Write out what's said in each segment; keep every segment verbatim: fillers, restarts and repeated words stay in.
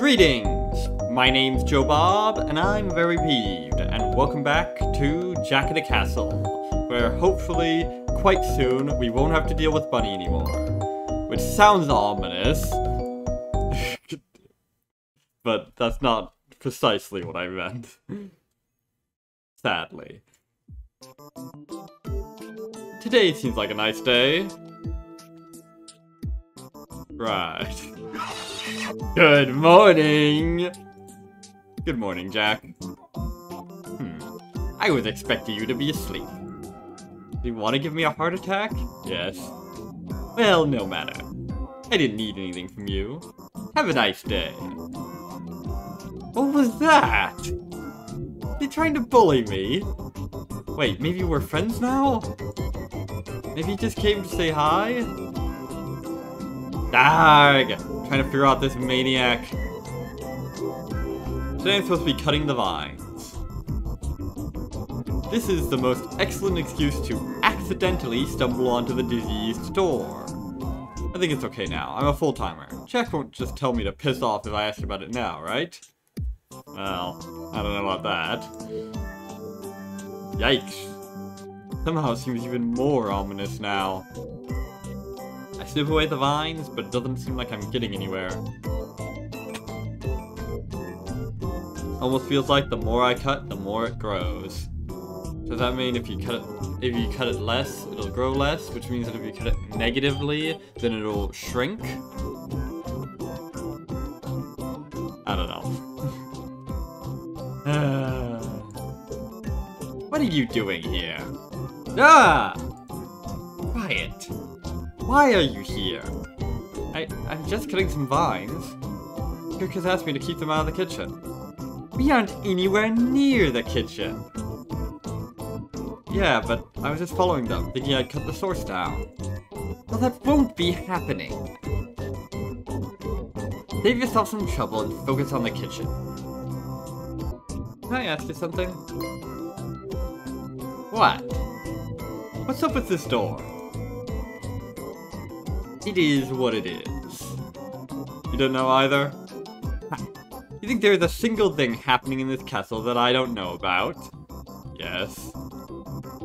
Greetings! My name's Joe Bob, and I'm Very Peeved, and welcome back to Jack of the Castle, where hopefully, quite soon, we won't have to deal with Bunny anymore. Which sounds ominous, but that's not precisely what I meant. Sadly. Today seems like a nice day. Right. Good morning! Good morning, Jack. Hmm. I was expecting you to be asleep. Do you want to give me a heart attack? Yes. Well, no matter. I didn't need anything from you. Have a nice day. What was that? You're trying to bully me? Wait, maybe we're friends now? Maybe you just came to say hi? Dag! Trying to figure out this maniac. Today I'm supposed to be cutting the vines. This is the most excellent excuse to accidentally stumble onto the diseased door. I think it's okay now. I'm a full-timer. Jack won't just tell me to piss off if I ask about it now, right? Well, I don't know about that. Yikes. Somehow it seems even more ominous now. I snip away the vines, but it doesn't seem like I'm getting anywhere. Almost feels like the more I cut, the more it grows. Does that mean if you cut it, if you cut it less, it'll grow less, which means that if you cut it negatively, then it'll shrink? I don't know. uh, what are you doing here? Ah! Quiet! Why are you here? I, I'm just cutting some vines. Kirkus asked me to keep them out of the kitchen. We aren't anywhere near the kitchen. Yeah, but I was just following them, thinking I'd cut the source down. Well, that won't be happening. Save yourself some trouble and focus on the kitchen. Can I ask you something? What? What's up with this door? It is what it is. You don't know either? Ha. You think there's a single thing happening in this castle that I don't know about? Yes.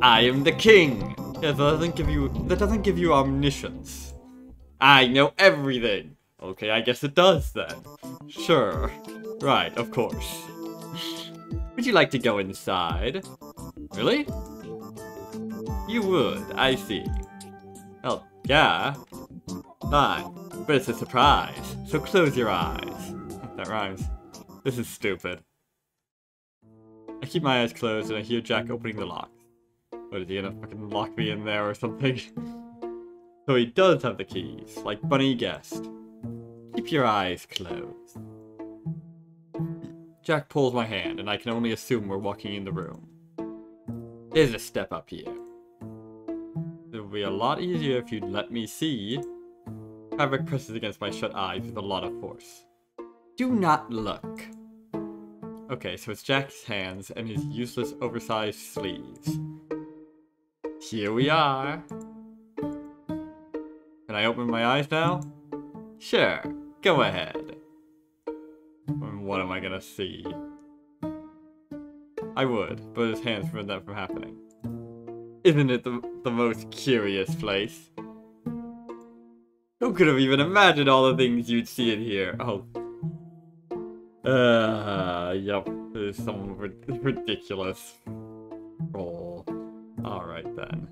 I am the king! Yeah, that doesn't give you that doesn't give you omniscience. I know everything! Okay, I guess it does then. Sure. Right, of course. Would you like to go inside? Really? You would, I see. Well, yeah. Fine, but it's a surprise, so close your eyes. That rhymes. This is stupid. I keep my eyes closed and I hear Jack opening the lock. What, is he gonna fucking lock me in there or something? So he does have the keys, like Bunny guessed. Keep your eyes closed. Jack pulls my hand and I can only assume we're walking in the room. There's a step up here. It would be a lot easier if you'd let me see. Fabric presses against my shut eyes with a lot of force. Do not look. Okay, so it's Jack's hands and his useless oversized sleeves. Here we are. Can I open my eyes now? Sure, go ahead. What am I gonna see? I would, but his hands prevent that from happening. Isn't it the, the most curious place? Who could have even imagined all the things you'd see in here? Oh. Uh, yep. There's some ridiculous roll. Alright then.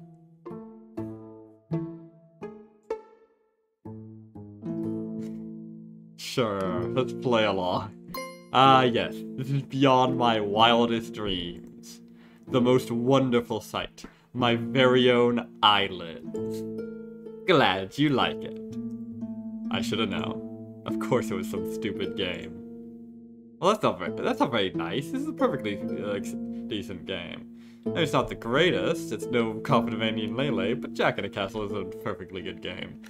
Sure, let's play along. Ah, uh, yes. This is beyond my wildest dreams. The most wonderful sight. My very own island. Glad you like it. I should have known. Of course it was some stupid game. Well, that's not very, that's not very nice. This is a perfectly uh, decent game. And it's not the greatest. It's no Coffin of Andy and Leyley, but Jack of the Castle is a perfectly good game.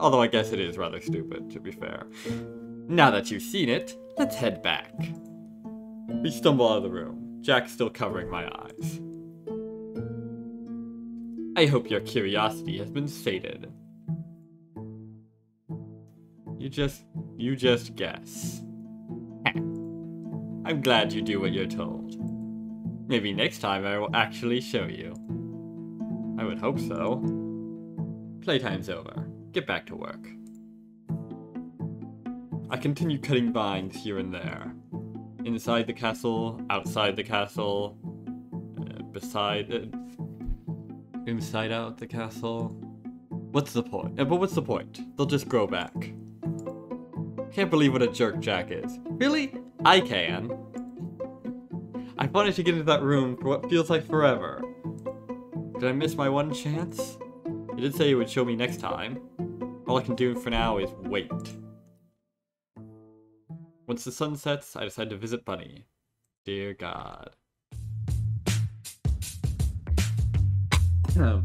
Although I guess it is rather stupid, to be fair. Now that you've seen it, let's head back. We stumble out of the room. Jack's still covering my eyes. I hope your curiosity has been sated. You just You just guess. I'm glad you do what you're told. Maybe next time I will actually show you. I would hope so. Playtime's over. Get back to work. I continue cutting vines here and there. Inside the castle, outside the castle, uh, beside it, inside out the castle. What's the point? Uh, but what's the point? They'll just grow back. Can't believe what a jerk Jack is. Really? I can. I wanted to get into that room for what feels like forever. Did I miss my one chance? You did say you would show me next time. All I can do for now is wait. Once the sun sets, I decide to visit Bunny. Dear God. Oh.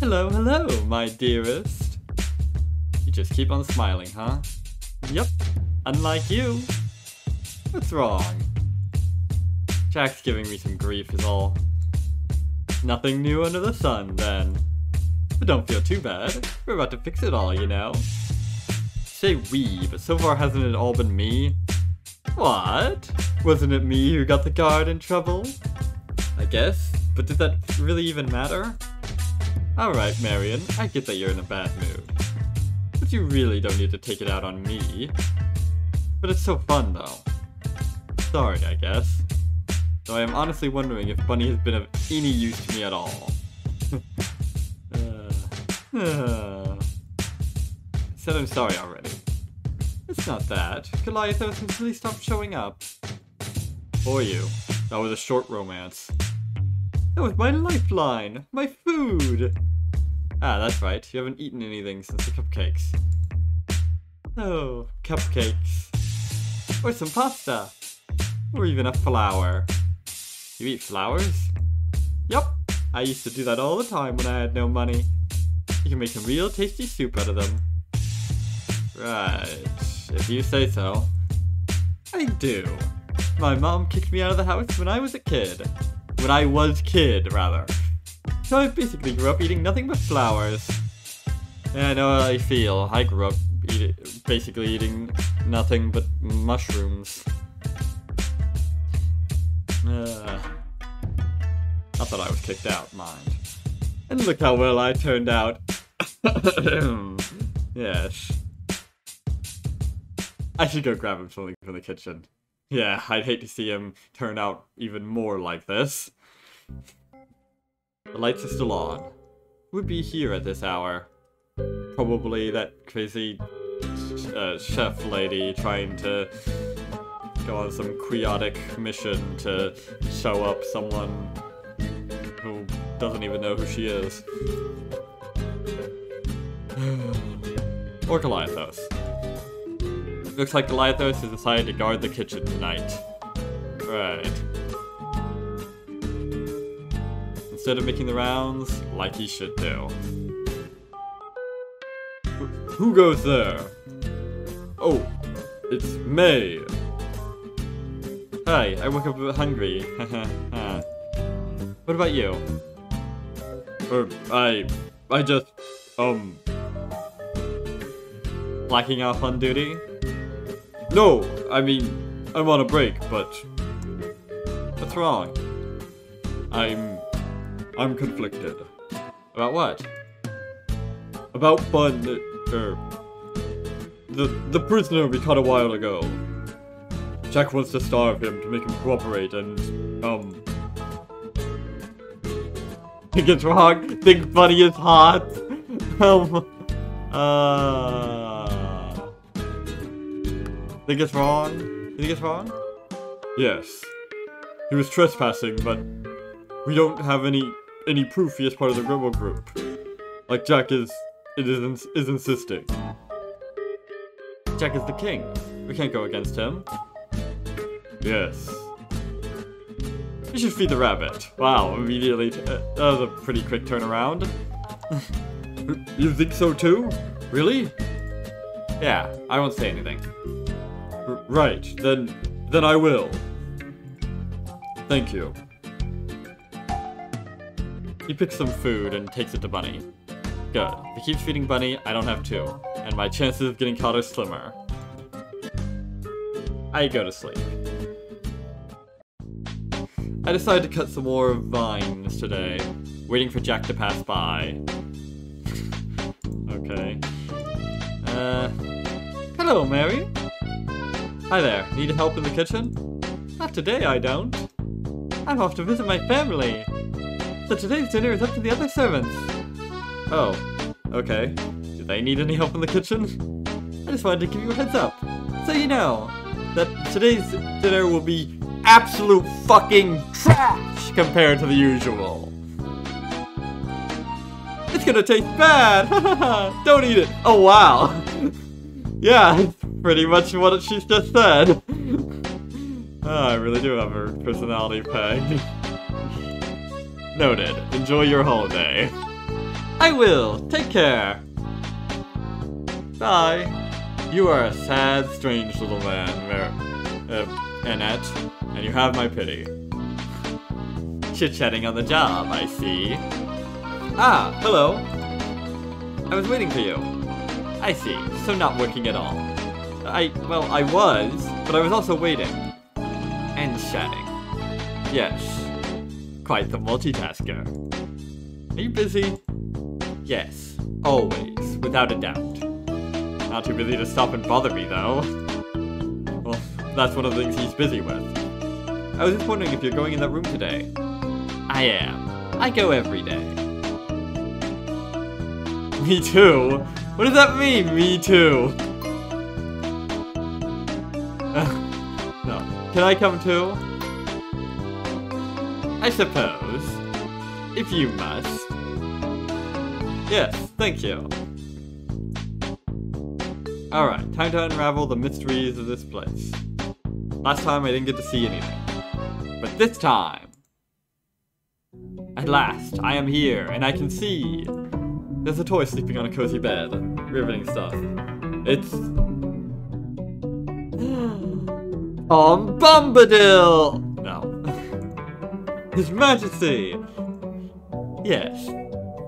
Hello, hello, my dearest. You just keep on smiling, huh? Yep, unlike you. What's wrong? Jack's giving me some grief is all. Nothing new under the sun, then. But don't feel too bad. We're about to fix it all, you know. Say we, but so far hasn't it all been me? What? Wasn't it me who got the guard in trouble? I guess, but did that really even matter? Alright, Marion, I get that you're in a bad mood. But you really don't need to take it out on me. But it's so fun, though. Sorry, I guess. Though I am honestly wondering if Bunny has been of any use to me at all. uh, uh. I said I'm sorry already. It's not that. Goliath has really stopped showing up. For you. That was a short romance. That was my lifeline! My food! Ah, that's right. You haven't eaten anything since the cupcakes. Oh, cupcakes. Or some pasta. Or even a flower. You eat flowers? Yup. I used to do that all the time when I had no money. You can make some real tasty soup out of them. Right. If you say so. I do. My mom kicked me out of the house when I was a kid. When I was kid, rather. So I basically grew up eating nothing but flowers. And I know how I feel. I grew up eat basically eating nothing but mushrooms. Uh, not that I was kicked out, mind. And look how well I turned out. Yes. I should go grab him something from the kitchen. Yeah, I'd hate to see him turn out even more like this. The lights are still on. We'd be here at this hour. Probably that crazy uh, chef lady trying to go on some chaotic mission to show up someone who doesn't even know who she is. Or Goliathos. Looks like Goliathos has decided to guard the kitchen tonight. Right. Instead of making the rounds, like he should do. Wh- who goes there? Oh, it's May. Hi, I woke up a bit hungry. What about you? Er, I... I just... um... Blacking off on duty? No, I mean, I'm on a break, but... What's wrong? I'm... I'm conflicted. About what? About Bun... Er... The, the prisoner we caught a while ago. Jack wants to starve him to make him cooperate and... Um... Think it's wrong? Think Bunny is hot? um... Uh... Think it's wrong? You think it's wrong? Yes. He was trespassing, but we don't have any any proof he is part of the rebel group. Like Jack is it is ins is insisting. Jack is the king. We can't go against him. Yes. We should feed the rabbit. Wow! Immediately, t uh, that was a pretty quick turnaround. You think so too? Really? Yeah. I won't say anything. Right, then, then I will. Thank you. He picks some food and takes it to Bunny. Good. If it keeps feeding Bunny, I don't have two, and my chances of getting caught are slimmer. I go to sleep. I decided to cut some more vines today, waiting for Jack to pass by. Okay. Uh... Hello, Mary! Hi there, need help in the kitchen? Not today, I don't. I'm off to visit my family! So today's dinner is up to the other servants! Oh, okay. Do they need any help in the kitchen? I just wanted to give you a heads up, so you know, that today's dinner will be absolute fucking trash compared to the usual. It's gonna taste bad! Don't eat it! Oh wow! Yeah, it's pretty much what she's just said. Oh, I really do have her personality peg. Noted. Enjoy your holiday. I will! Take care! Bye! You are a sad, strange little man, Mer- uh, Annette, and you have my pity. Chit-chatting on the job, I see. Ah, hello! I was waiting for you. I see, so not working at all. I, well, I was, but I was also waiting. And chatting. Yes. Quite the multitasker. Are you busy? Yes, always, without a doubt. Not too busy to stop and bother me, though. Well, that's one of the things he's busy with. I was just wondering if you're going in that room today. I am. I go every day. Me too? What does that mean, me too? No. Can I come too? I suppose. If you must. Yes, thank you. Alright, time to unravel the mysteries of this place. Last time I didn't get to see anything. But this time! At last, I am here, and I can see! There's a toy sleeping on a cozy bed. Riveting stuff. It's... On Bombadil! No. His Majesty! Yes.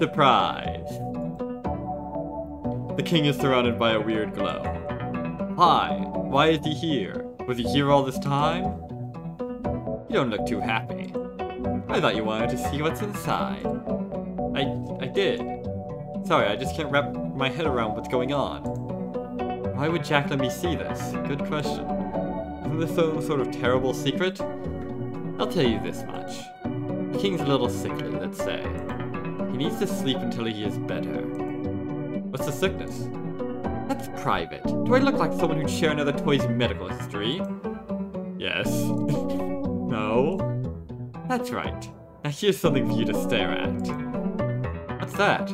The prize. The king is surrounded by a weird glow. Hi, why is he here? Was he here all this time? You don't look too happy. I thought you wanted to see what's inside. I, I did. Sorry, I just can't wrap my head around what's going on. Why would Jack let me see this? Good question. Isn't this some sort of terrible secret? I'll tell you this much. The king's a little sickly, let's say. He needs to sleep until he is better. What's the sickness? That's private. Do I look like someone who'd share another toy's medical history? Yes. No. That's right. Now here's something for you to stare at. What's that?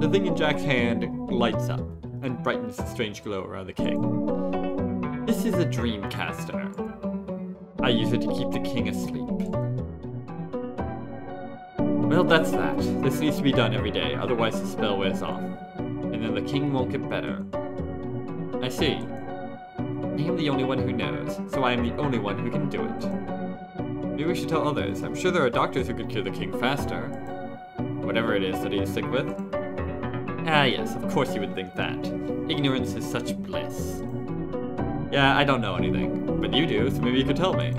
The thing in Jack's hand lights up and brightens the strange glow around the king. This is a dream caster. I use it to keep the king asleep. Well, that's that. This needs to be done every day, otherwise the spell wears off. And then the king won't get better. I see. I am the only one who knows, so I am the only one who can do it. Maybe we should tell others. I'm sure there are doctors who could cure the king faster. Whatever it is that he is sick with. Ah yes, of course you would think that. Ignorance is such bliss. Yeah, I don't know anything. But you do, so maybe you could tell me.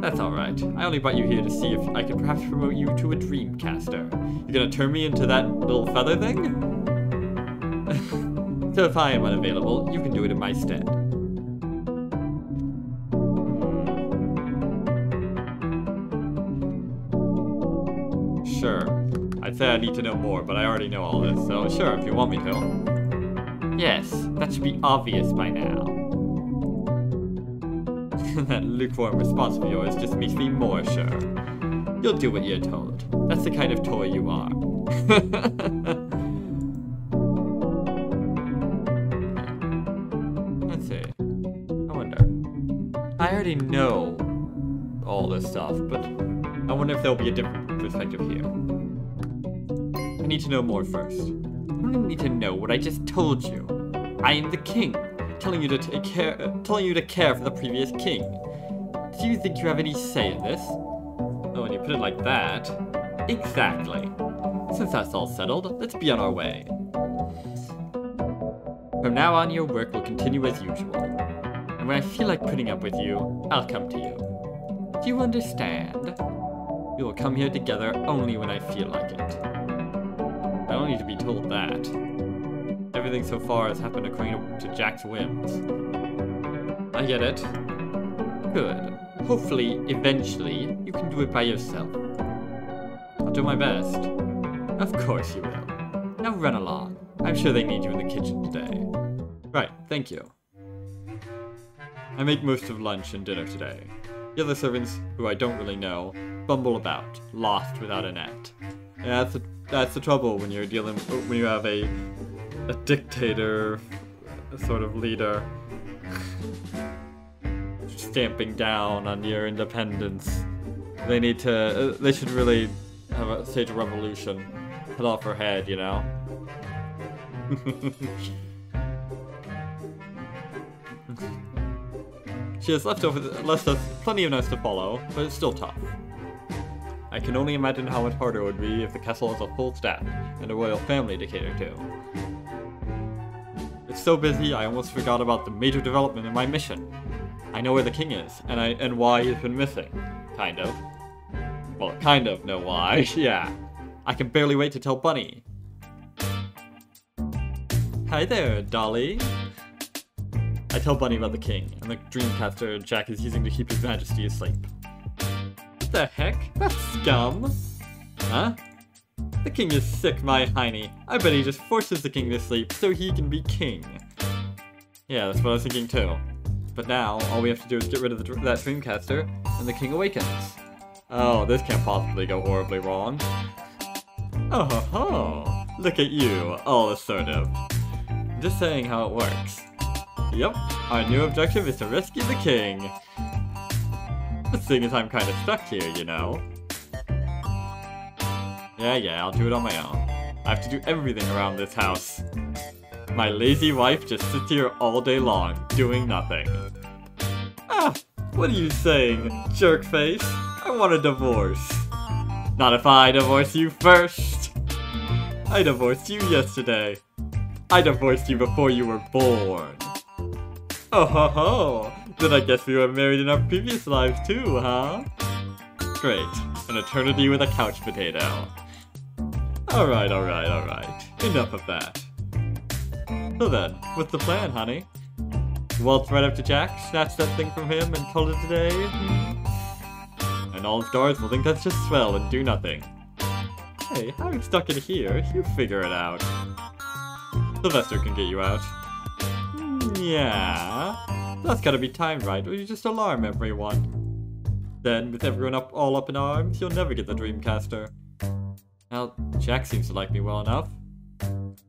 That's alright. I only brought you here to see if I could perhaps promote you to a dreamcaster. You're gonna turn me into that little feather thing? So if I am unavailable, you can do it in my stead. Sure. I'd say I need to know more, but I already know all this, so sure, if you want me to. Yes, that should be obvious by now. That lukewarm response of yours just makes me more sure. You'll do what you're told. That's the kind of toy you are. Let's see. I wonder. I already know all this stuff, but I wonder if there'll be a different perspective here. I need to know more first. I don't need to know what I just told you. I am the king. Telling you to take care, uh, telling you to care for the previous king. Do you think you have any say in this? Oh, and you put it like that. Exactly. Since that's all settled, let's be on our way. From now on, your work will continue as usual. And when I feel like putting up with you, I'll come to you. Do you understand? We will come here together only when I feel like it. I don't need to be told that. Everything so far has happened according to Jack's whims. I get it. Good. Hopefully, eventually, you can do it by yourself. I'll do my best. Of course you will. Now run along. I'm sure they need you in the kitchen today. Right, thank you. I make most of lunch and dinner today. The other servants, who I don't really know, bumble about, lost without a net. And that's the, that's the trouble when you're dealing with, when you have a a dictator sort of leader stamping down on your independence. They need to. Uh, they should really have a stage a revolution. Cut off her head, you know. She has left over the, left us plenty of nights to follow, but it's still tough. I can only imagine how much harder it would be if the castle has a full staff and a royal family to cater to. It's so busy, I almost forgot about the major development in my mission. I know where the king is, and I and why he's been missing. Kind of. Well, kind of know why, yeah. I can barely wait to tell Bunny. Hi there, Dolly. I tell Bunny about the king, and the Dreamcaster Jack is using to keep his majesty asleep. What the heck? That's scum! Huh? The king is sick, my hiney. I bet he just forces the king to sleep so he can be king. Yeah, that's what I was thinking too. But now, all we have to do is get rid of the, that Dreamcaster, and the king awakens. Oh, this can't possibly go horribly wrong. Oh ho ho! Look at you, all assertive. Just saying how it works. Yep, our new objective is to rescue the king. But seeing as I'm kinda stuck here, you know. Yeah, yeah, I'll do it on my own. I have to do everything around this house. My lazy wife just sits here all day long, doing nothing. Ah! What are you saying, jerkface? I want a divorce. Not if I divorce you first! I divorced you yesterday. I divorced you before you were born. Oh ho ho! Then I guess we were married in our previous lives too, huh? Great. An eternity with a couch potato. Alright, alright, alright. Enough of that. So then, what's the plan, honey? Waltz right up to Jack, snatch that thing from him, and call it today. And all his guards will think that's just swell and do nothing. Hey, how are you stuck in here? You figure it out. Sylvester can get you out. Yeah. That's gotta be timed right, or you just alarm everyone. Then, with everyone up all up in arms, you'll never get the Dreamcaster. Now, Jack seems to like me well enough.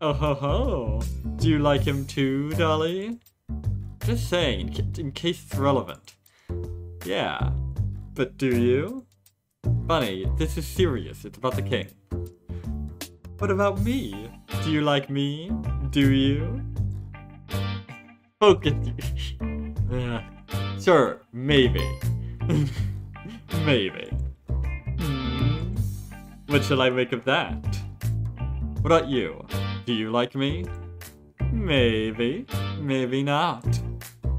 Oh ho ho! Do you like him too, Dolly? Just saying, in, in case it's relevant. Yeah, but do you? Bunny, this is serious, it's about the king. What about me? Do you like me? Do you? Focus you. uh, sure, maybe. Maybe. Hmm. What shall I make of that? What about you? Do you like me? Maybe. Maybe not.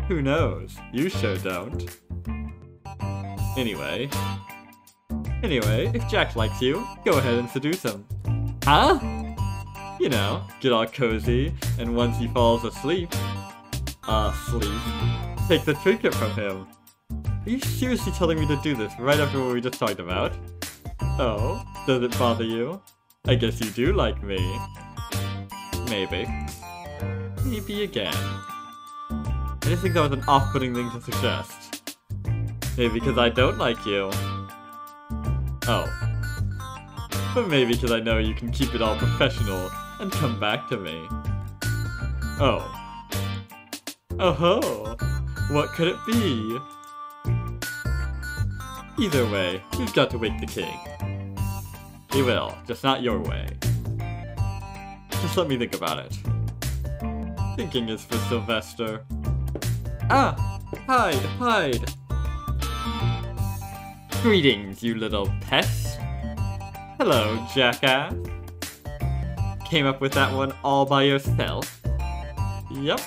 Who knows? You sure don't. Anyway. Anyway, if Jack likes you, go ahead and seduce him. Huh? You know, get all cozy, and once he falls asleep... Asleep? Take the trinket from him. Are you seriously telling me to do this right after what we just talked about? Oh, does it bother you? I guess you do like me. Maybe. Maybe again. I just think that was an off-putting thing to suggest. Maybe because I don't like you. Oh. But maybe because I know you can keep it all professional and come back to me. Oh. Oh-ho! What could it be? Either way, we've got to wake the king. He will, just not your way. Just let me think about it. Thinking is for Sylvester. Ah! Hide! Hide! Greetings, you little pest! Hello, jackass! came up with that one all by yourself. Yep,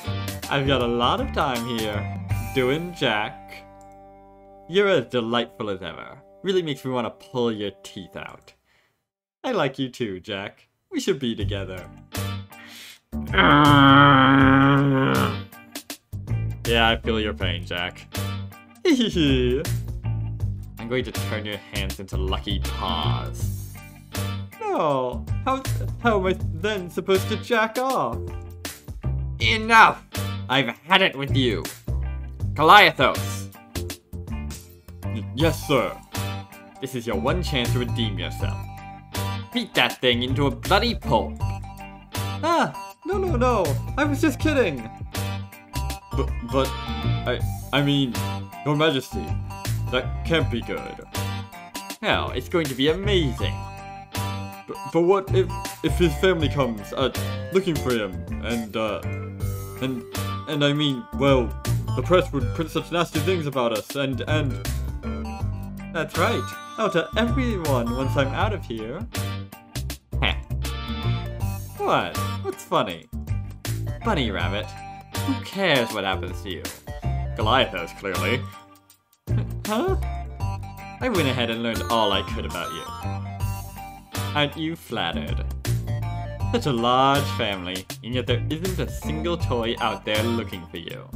I've got a lot of time here. Doing Jack. You're as delightful as ever. Really makes me want to pull your teeth out. I like you too, Jack. We should be together. Yeah, I feel your pain, Jack. I'm going to turn your hands into lucky paws. No, how, how am I then supposed to jack off? Enough! I've had it with you. Goliathos! Y- yes, sir. This is your one chance to redeem yourself. Beat that thing into a bloody pulp. Ah, no, no, no. I was just kidding. But, but, I, I mean, Your Majesty, that can't be good. No, it's going to be amazing. But, but what if, if his family comes, uh, looking for him, and, uh, and, and I mean, well, the press would print such nasty things about us, and, and... That's right, I'll tell everyone once I'm out of here. Heh. What? What's funny? Bunny Rabbit. Who cares what happens to you? Goliathos, clearly. Huh? I went ahead and learned all I could about you. Aren't you flattered? Such a large family, and yet there isn't a single toy out there looking for you.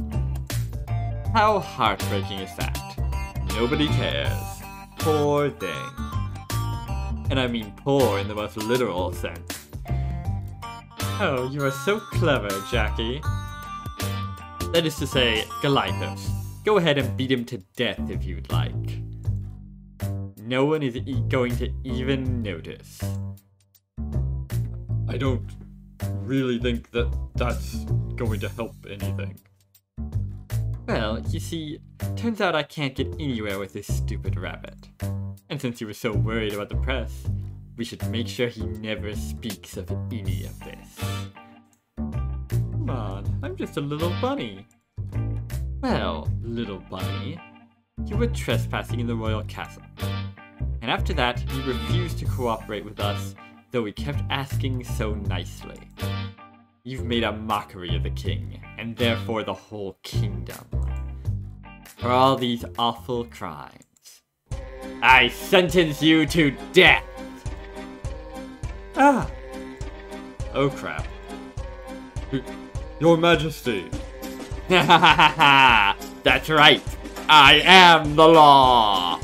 How heartbreaking is that? Nobody cares. Poor thing. And I mean poor in the most literal sense. Oh, you are so clever, Jackie. That is to say, Goliathos. Go ahead and beat him to death if you'd like. No one is e going to even notice. I don't really think that that's going to help anything. Well, you see, turns out I can't get anywhere with this stupid rabbit. And since you were so worried about the press, we should make sure he never speaks of any of this. Come on, I'm just a little bunny. Well, little bunny, you were trespassing in the royal castle. And after that, you refused to cooperate with us, though we kept asking so nicely. You've made a mockery of the king, and therefore the whole kingdom. For all these awful crimes, I sentence you to death! Ah! Oh crap. Your Majesty. Ha ha ha ha! That's right! I am the law!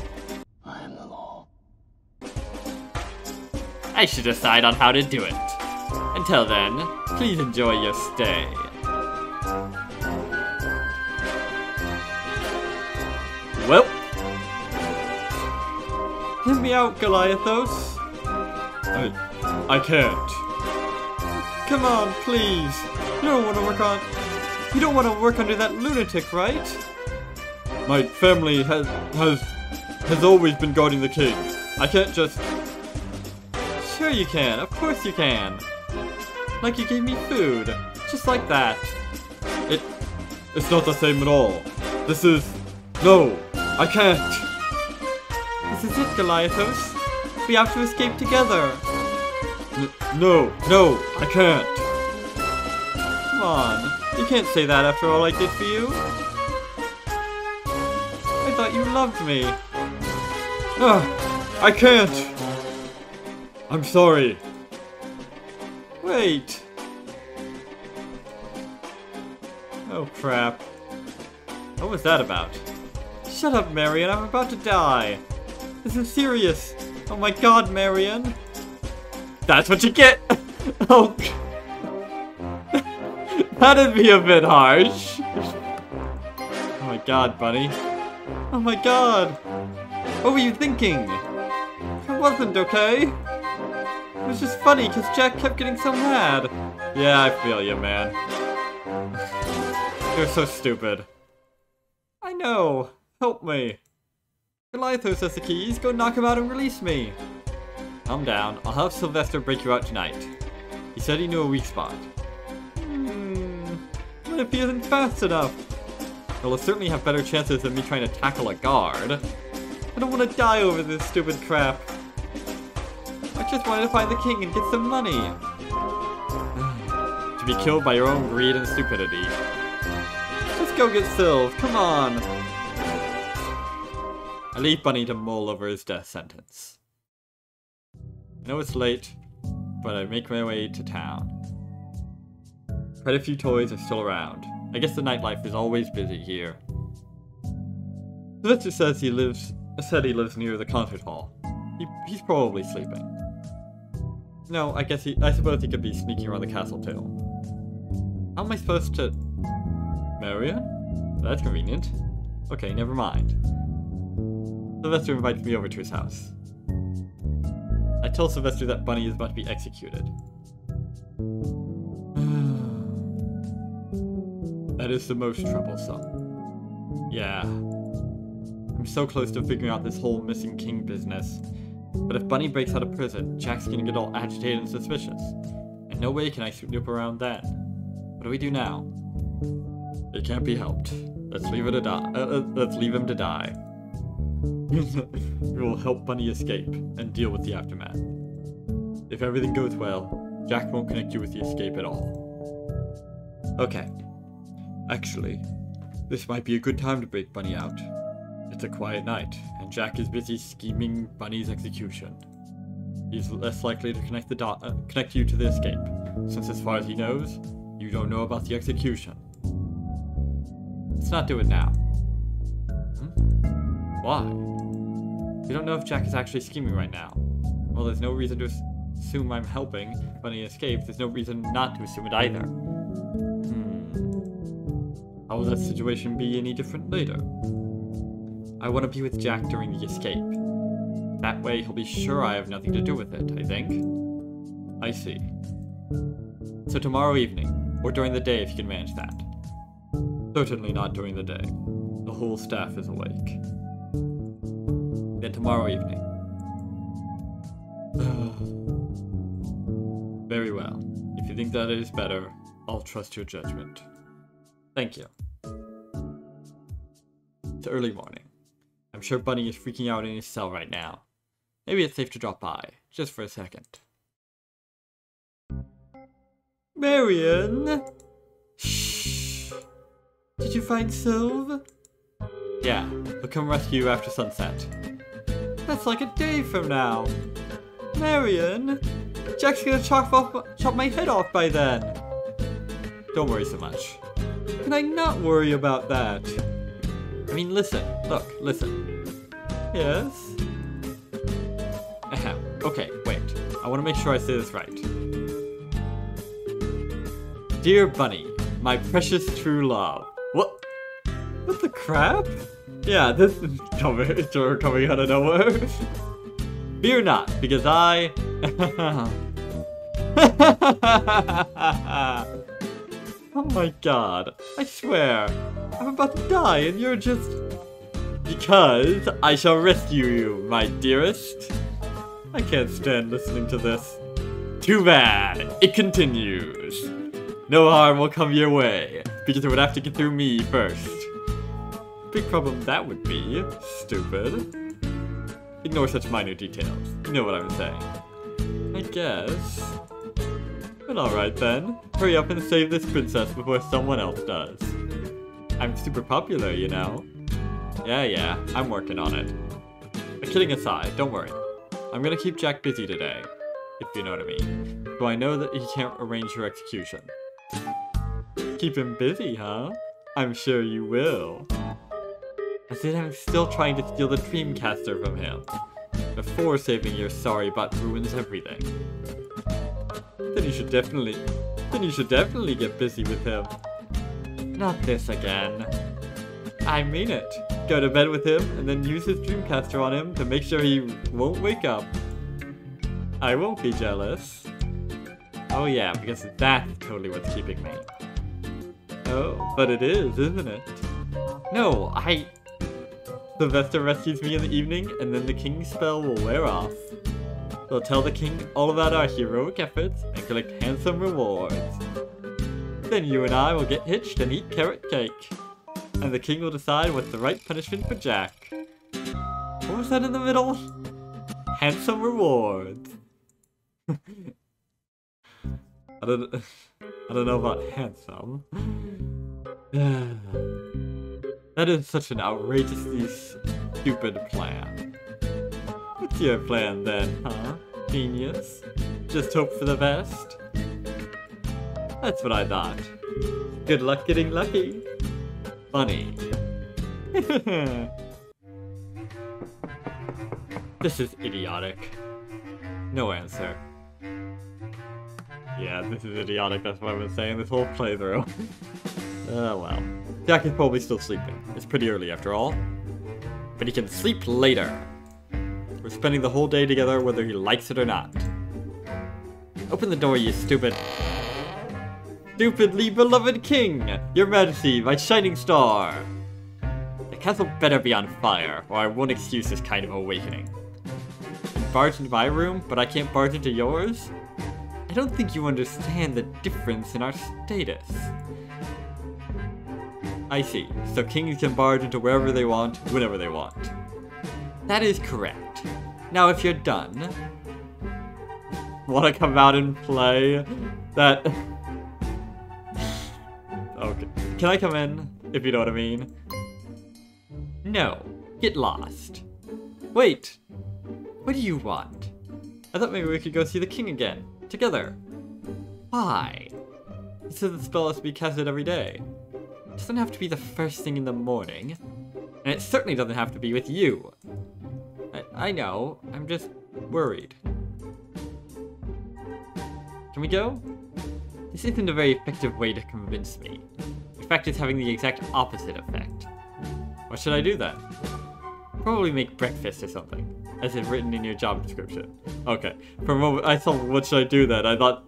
I am the law. I should decide on how to do it. Until then, please enjoy your stay. Well, let me out, Goliathos. I, I can't. Come on, please. You don't want to work on... You don't want to work under that lunatic, right? My family has... has... has always been guarding the king. I can't just... Sure you can. Of course you can. Like you gave me food. Just like that. It... It's not the same at all. This is... No! I can't! This is it, Goliathos. We have to escape together. N no, no, I can't. Come on, you can't say that after all I did for you. I thought you loved me. Ah, I can't. I'm sorry. Wait. Oh crap. What was that about? Shut up, Marion, I'm about to die. This is serious. Oh my god, Marion. That's what you get. Oh god. That'd be a bit harsh. Oh my god, bunny. Oh my god. What were you thinking? I wasn't, okay? It was just funny because Jack kept getting so mad. Yeah, I feel you, man. You're so stupid. I know. Help me. Goliathos has the keys. Go knock him out and release me. Calm down. I'll have Sylvester break you out tonight. He said he knew a weak spot. If he isn't fast enough. Well, he'll certainly have better chances than me trying to tackle a guard. I don't want to die over this stupid crap. I just wanted to find the king and get some money. to be killed by your own greed and stupidity. Let's go get Sylve, come on! I leave Bunny to mull over his death sentence. I know it's late, but I make my way to town. Quite a few toys are still around. I guess the nightlife is always busy here. Sylvester says he lives said he lives near the concert hall. He, he's probably sleeping. No, I guess he- I suppose he could be sneaking around the castle too. How am I supposed to- Marion? That's convenient. Okay, never mind. Sylvester invites me over to his house. I tell Sylvester that Bunny is about to be executed. That is the most troublesome. Yeah. I'm so close to figuring out this whole missing king business. But if Bunny breaks out of prison, Jack's gonna get all agitated and suspicious. And no way can I snoop around then. What do we do now? It can't be helped. Let's leave it to die. Uh, uh, let's leave him to die. We will help Bunny escape and deal with the aftermath. If everything goes well, Jack won't connect you with the escape at all. Okay. Actually, this might be a good time to break Bunny out. It's a quiet night, and Jack is busy scheming Bunny's execution. He's less likely to connect the dot, uh, connect you to the escape, since as far as he knows, you don't know about the execution. Let's not do it now. Hmm? Why? We don't know if Jack is actually scheming right now. Well, there's no reason to assume I'm helping Bunny escape. There's no reason not to assume it either. Hmm. How will that situation be any different later? I want to be with Jack during the escape. That way he'll be sure I have nothing to do with it, I think. I see. So tomorrow evening, or during the day if you can manage that. Certainly not during the day. The whole staff is awake. Then tomorrow evening. Very well. If you think that is better, I'll trust your judgment. Thank you. It's early morning. I'm sure Bunny is freaking out in his cell right now. Maybe it's safe to drop by, just for a second. Marion! Shh! Did you find Sylve? Yeah, he'll come rescue you after sunset. That's like a day from now! Marion! Jack's gonna chop, off, chop my head off by then! Don't worry so much. Can I not worry about that? I mean, listen. Look, listen. Yes? Ahem. Okay, wait. I want to make sure I say this right. Dear Bunny, my precious true love. What? What the crap? Yeah, this is coming, coming out of nowhere. Fear not, because I... Oh my god. I swear. I'm about to die and you're just... Because I shall rescue you, my dearest. I can't stand listening to this. Too bad. It continues. No harm will come your way, because it would have to get through me first. Big problem that would be. Stupid. Ignore such minor details. You know what I'm saying. I guess. But alright then. Hurry up and save this princess before someone else does. I'm super popular, you know. Yeah, yeah, I'm working on it. But kidding aside, don't worry. I'm gonna keep Jack busy today, if you know what I mean. So I know that he can't arrange your execution. Keep him busy, huh? I'm sure you will. As if I'm still trying to steal the Dreamcaster from him, before saving your sorry butt ruins everything. Then you should definitely, then you should definitely get busy with him. Not this again. I mean it. Go to bed with him and then use his Dreamcaster on him to make sure he won't wake up. I won't be jealous. Oh yeah, because that's totally what's keeping me. Oh, but it is, isn't it? No, I... Sylvester rescues me in the evening and then the king's spell will wear off. They'll tell the king all about our heroic efforts and collect handsome rewards. Then you and I will get hitched and eat carrot cake. And the king will decide what's the right punishment for Jack. What was that in the middle? Handsome rewards. I don't know. I don't know about handsome. That is such an outrageously stupid plan. What's your plan then, huh? Genius? Just hope for the best? That's what I thought. Good luck getting lucky. Funny. This is idiotic. No answer. Yeah, this is idiotic, that's what I've been saying this whole playthrough. Oh well. Jack is probably still sleeping. It's pretty early after all. But he can sleep later. We're spending the whole day together whether he likes it or not. Open the door, you stupid... Stupidly beloved king! Your majesty, my shining star! The castle better be on fire, or I won't excuse this kind of awakening. You barge into my room, but I can't barge into yours? I don't think you understand the difference in our status. I see. So kings can barge into wherever they want, whenever they want. That is correct. Now if you're done... Wanna come out and play? That... Okay. Can I come in? If you know what I mean. No. Get lost. Wait. What do you want? I thought maybe we could go see the king again. Together. Why? It says the spell has to be casted every day. It doesn't have to be the first thing in the morning. And it certainly doesn't have to be with you. I, I know. I'm just worried. Can we go? This isn't a very effective way to convince me. In fact, it's having the exact opposite effect. Why should I do that? Probably make breakfast or something. As it's written in your job description. Okay, for a moment I thought, what should I do then? I thought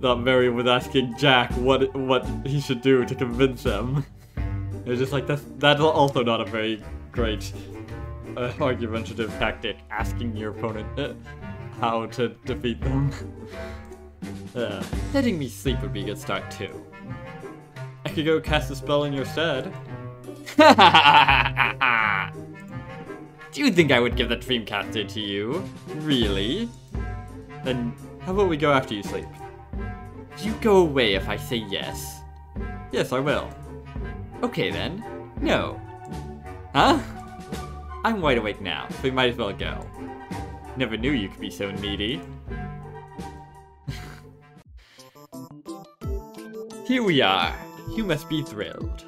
that Mary was asking Jack what what he should do to convince him. It was just like, that's, that's also not a very great uh, argumentative tactic, asking your opponent uh, how to defeat them. uh, letting me sleep would be a good start too. I could go cast a spell in your stead. Do you think I would give the Dreamcaster to you? Really? Then how about we go after you sleep? Do you go away if I say yes? Yes, I will. Okay then. No. Huh? I'm wide awake now, so we might as well go. Never knew you could be so needy. Here we are. You must be thrilled.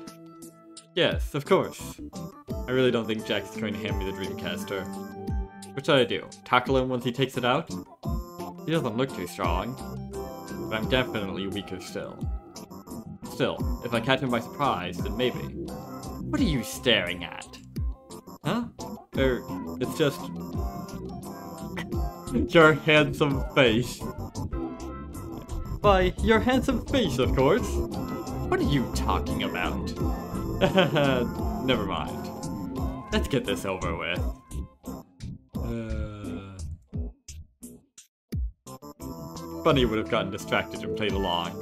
Yes, of course. I really don't think Jack's going to hand me the Dreamcaster. What should I do? Tackle him once he takes it out? He doesn't look too strong, but I'm definitely weaker still. Still, if I catch him by surprise, then maybe. What are you staring at? Huh? Er, it's just... your handsome face. Why, your handsome face, of course. What are you talking about? Never mind. Let's get this over with. Uh... Bunny would have gotten distracted and played along.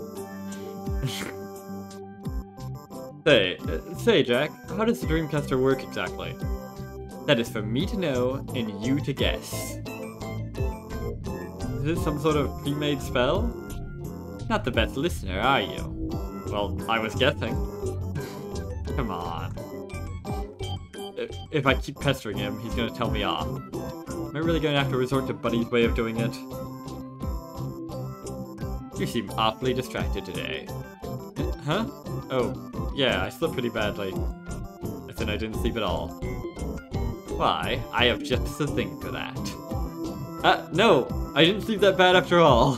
Say, uh, say Jack, how does the Dreamcaster work exactly? That is for me to know and you to guess. Is this some sort of pre-made spell? Not the best listener, are you? Well, I was guessing. Come on. If I keep pestering him, he's gonna tell me off. Am I really gonna have to resort to Bunny's way of doing it? You seem awfully distracted today. Huh? Oh, yeah, I slept pretty badly. I said I didn't sleep at all. Why, I have just the thing for that. Ah, no! I didn't sleep that bad after all!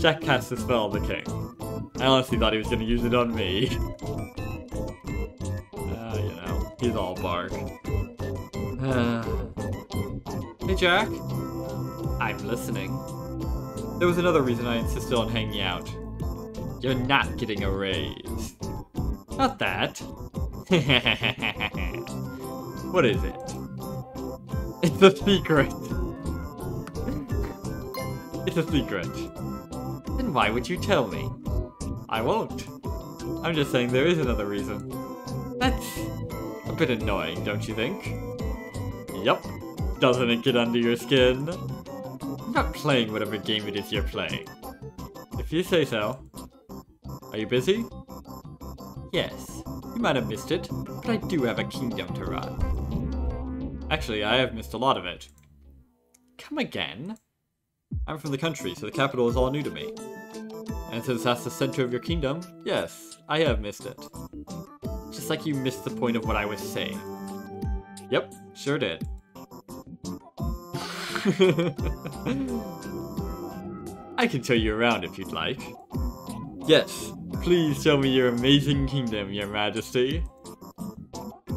Jack cast the spell on the king. I honestly thought he was gonna use it on me. He's all bark. Uh. Hey Jack? I'm listening. There was another reason I insisted on hanging out. You're not getting a raise. Not that. What is it? It's a secret. It's a secret. Then why would you tell me? I won't. I'm just saying there is another reason. That's... a bit annoying, don't you think? Yup. Doesn't it get under your skin? I'm not playing whatever game it is you're playing. If If you say so. Are you busy? Yes. You might have missed it, but I do have a kingdom to run. Actually, I have missed a lot of it. Come again? I'm from the country, so the capital is all new to me. And since that's the center of your kingdom, yes, I have missed it. Just like you missed the point of what I was saying. Yep, sure did. I can show you around if you'd like. Yes, please show me your amazing kingdom, your majesty.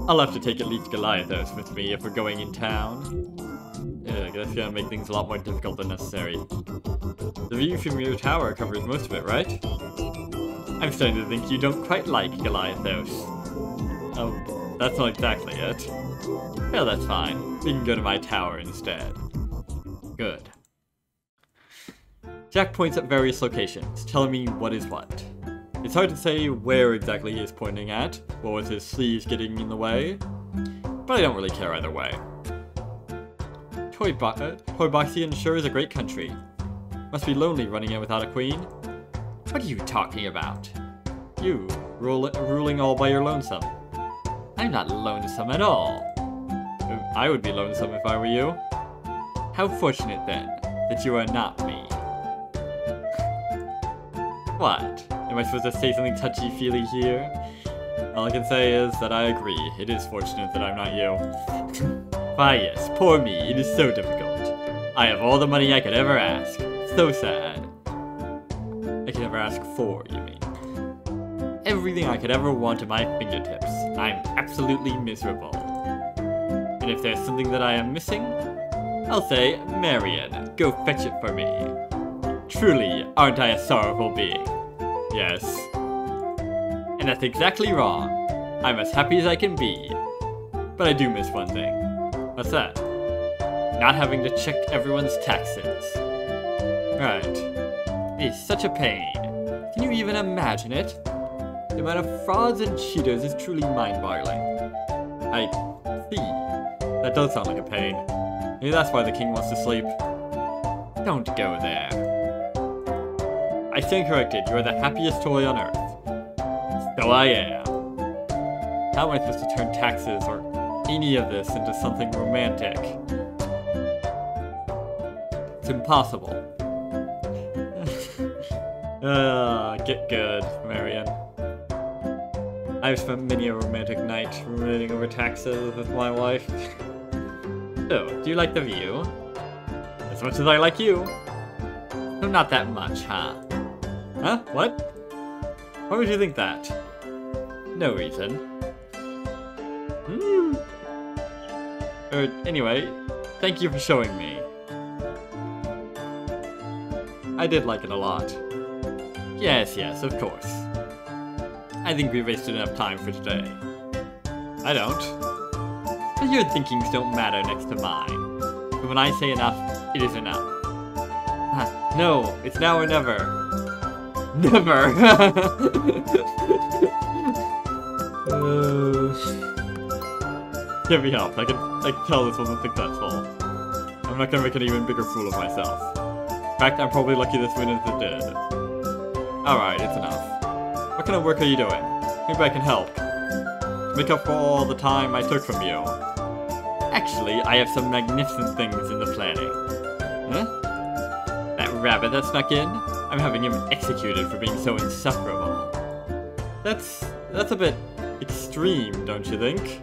I'll have to take at least Goliathos with me if we're going in town. Ugh, that's gonna make things a lot more difficult than necessary. The view from your tower covers most of it, right? I'm starting to think you don't quite like Goliathos. Oh, that's not exactly it. Well, that's fine. We can go to my tower instead. Good. Jack points at various locations, telling me what is what. It's hard to say where exactly he is pointing at, or with his sleeves getting in the way, but I don't really care either way. Toy Bo- uh, Toy Boxian sure is a great country. Must be lonely running in without a queen. What are you talking about? You, rule ruling all by your lonesome. I'm not lonesome at all. I would be lonesome if I were you. How fortunate then, that you are not me. What? Am I supposed to say something touchy-feely here? All I can say is that I agree. It is fortunate that I'm not you. Why yes, poor me. It is so difficult. I have all the money I could ever ask. So sad. I could ever ask for, you mean. Everything I could ever want at my fingertips. I'm absolutely miserable. And if there's something that I am missing, I'll say, Marion, go fetch it for me. Truly, aren't I a sorrowful being? Yes. And that's exactly wrong. I'm as happy as I can be. But I do miss one thing. What's that? Not having to check everyone's taxes. Right. It's such a pain. Can you even imagine it? The amount of frauds and cheaters is truly mind-boggling. I see. That does sound like a pain. Maybe that's why the king wants to sleep. Don't go there. I stand corrected, you are the happiest toy on earth. So I am. How am I supposed to turn taxes or any of this into something romantic? It's impossible. uh, get good, Marion. I've spent many a romantic night ruminating over taxes with my wife. So, do you like the view? As much as I like you. No, not that much, huh? Huh? What? Why would you think that? No reason. Hmm. Er, anyway, thank you for showing me. I did like it a lot. Yes, yes, of course. I think we wasted enough time for today. I don't. But your thinkings don't matter next to mine. And when I say enough, it is enough. No, it's now or never. Never! uh, Give me help. I can, I can tell this wasn't successful. I'm not gonna make an even bigger fool of myself. In fact, I'm probably lucky this win is it did. Alright, it's enough. What kind of work are you doing? Maybe I can help. To make up for all the time I took from you. Actually, I have some magnificent things in the planning. Huh? Rabbit that snuck in? I'm having him executed for being so insufferable. That's... that's a bit extreme, don't you think?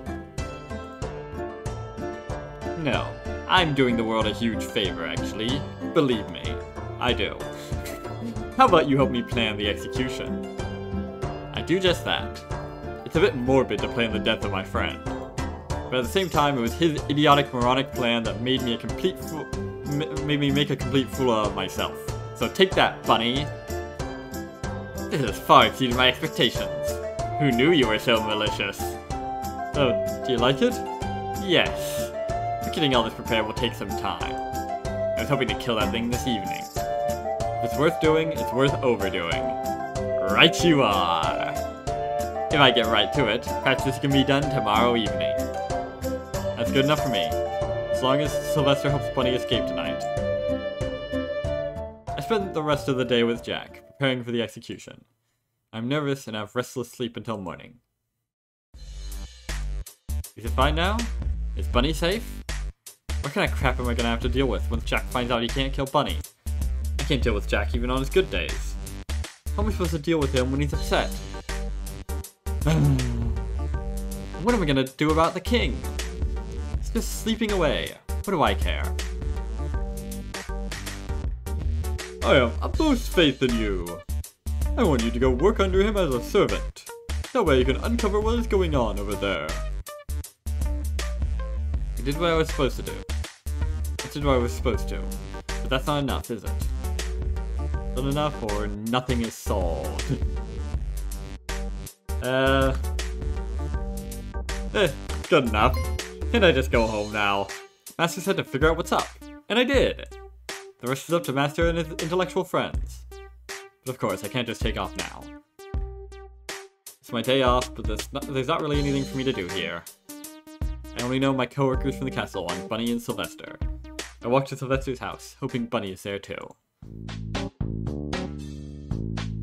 No. I'm doing the world a huge favor, actually. Believe me. I do. How about you help me plan the execution? I do just that. It's a bit morbid to plan the death of my friend. But at the same time, it was his idiotic, moronic plan that made me a complete fool... M made me make a complete fool of myself. So take that, bunny. This has far exceeded my expectations. Who knew you were so malicious? Oh, do you like it? Yes. But getting all this prepared will take some time. I was hoping to kill that thing this evening. If it's worth doing, it's worth overdoing. Right you are. If I get right to it, perhaps this can be done tomorrow evening. That's good enough for me. As long as Sylvester helps Bunny escape tonight. I spent the rest of the day with Jack, preparing for the execution. I'm nervous and have restless sleep until morning. Is it fine now? Is Bunny safe? What kind of crap am I gonna have to deal with once Jack finds out he can't kill Bunny? I can't deal with Jack even on his good days. How am I supposed to deal with him when he's upset? What am I gonna do about the king? He's just sleeping away. What do I care? I have utmost faith in you. I want you to go work under him as a servant. That way you can uncover what is going on over there. I did what I was supposed to do. I did what I was supposed to. But that's not enough, is it? Not enough or nothing is solved. uh... Eh, good enough. Can I just go home now? Master said to figure out what's up, and I did! The rest is up to Master and his intellectual friends. But of course, I can't just take off now. It's my day off, but there's not, there's not really anything for me to do here. I only know my co-workers from the castle on Bunny and Sylvester. I walk to Sylvester's house, hoping Bunny is there too.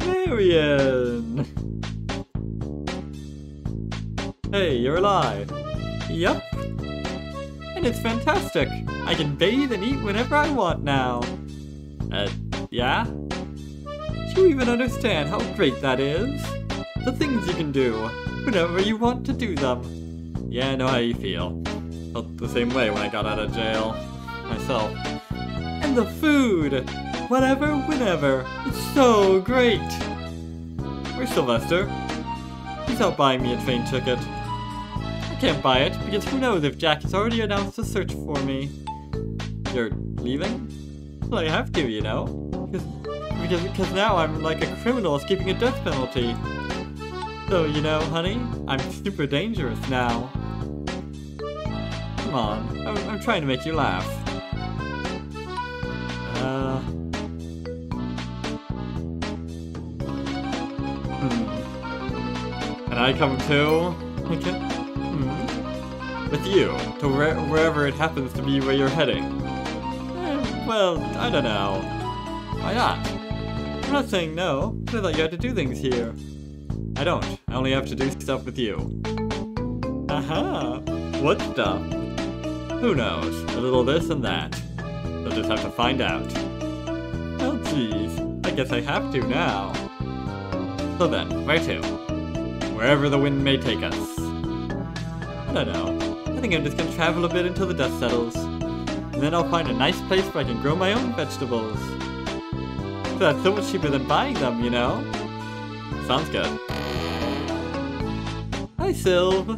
Marion! Hey, you're alive! Yup! And it's fantastic! I can bathe and eat whenever I want now! Uh, yeah? Do you even understand how great that is? The things you can do, whenever you want to do them! Yeah, I know how you feel. Felt the same way when I got out of jail. Myself. And the food! Whatever, whenever! It's so great! Where's Sylvester? He's out buying me a train ticket. Can't buy it, because who knows if Jack has already announced a search for me. You're leaving? Well, I have to, you know. Because, because now I'm like a criminal escaping a death penalty. So, you know, honey, I'm super dangerous now. Come on, I'm, I'm trying to make you laugh. Uh... Hmm. And I come too? Okay. With you, to where, wherever it happens to be where you're heading. Eh, well, I don't know. Why not? I'm not saying no, but I thought you had to do things here. I don't. I only have to do stuff with you. Aha! What stuff? Who knows? A little this and that. They'll just have to find out. Well, jeez. I guess I have to now. So then, where to? Wherever the wind may take us. I don't know. I think I'm just gonna travel a bit until the dust settles, and then I'll find a nice place where I can grow my own vegetables. So that's so much cheaper than buying them, you know? Sounds good. Hi, Sylv!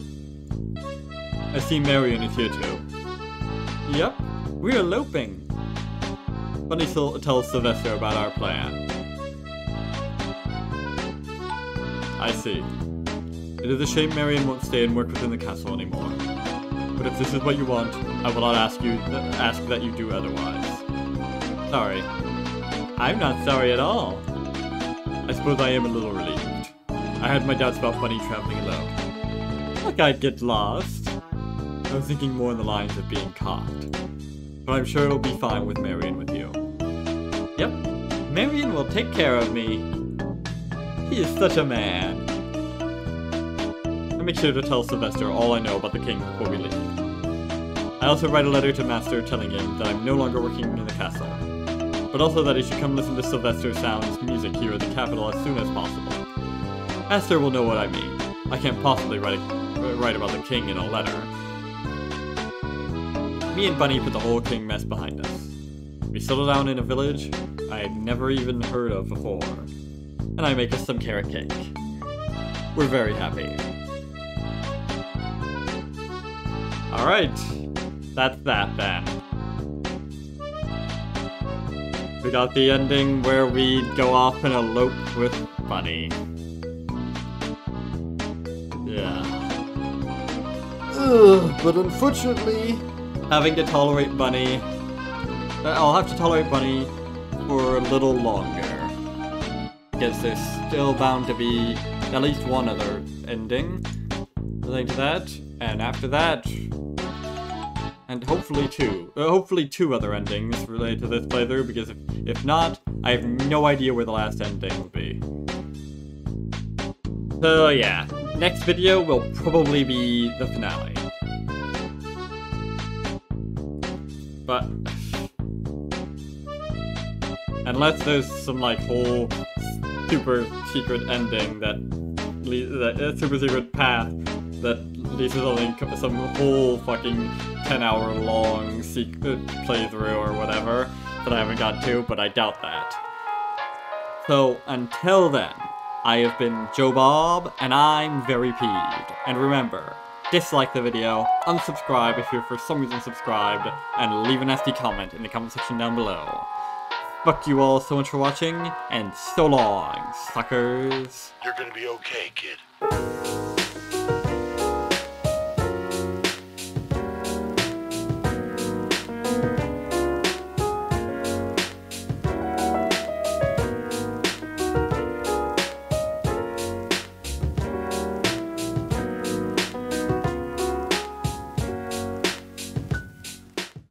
I see Marion is here too. Yep, we're eloping! Bunny Sil tells Sylvester about our plan. I see. It is a shame Marion won't stay and work within the castle anymore. But if this is what you want, I will not ask you th ask that you do otherwise. Sorry. I'm not sorry at all. I suppose I am a little relieved. I had my doubts about Bunny traveling alone. Like I'd get lost. I was thinking more in the lines of being caught. But I'm sure it'll be fine with Marion with you. Yep. Marion will take care of me. He is such a man. I make sure to tell Sylvester all I know about the king before we leave. I also write a letter to Master telling him that I'm no longer working in the castle, but also that he should come listen to Sylvester Sound's music here at the capital as soon as possible. Master will know what I mean. I can't possibly write, a, write about the king in a letter. Me and Bunny put the whole king mess behind us. We settle down in a village I had never even heard of before, and I make us some carrot cake. We're very happy. Alright, that's that then. We got the ending where we go off and elope with Bunny. Yeah. Ugh, but unfortunately, having to tolerate Bunny, I'll have to tolerate Bunny for a little longer. Because there's still bound to be at least one other ending related to that, and after that, I and hopefully two. Uh, hopefully two other endings related to this playthrough, because if, if not, I have no idea where the last ending will be. So yeah, next video will probably be the finale. But... unless there's some, like, whole super secret ending that... that uh, super secret path that leads to link some whole fucking ten hour long secret playthrough or whatever that I haven't got to, but I doubt that. So, until then, I have been Joe Bob, and I'm Very Peeved. And remember, dislike the video, unsubscribe if you're for some reason subscribed, and leave a nasty comment in the comment section down below. Fuck you all so much for watching, and so long, suckers. You're gonna be okay, kid.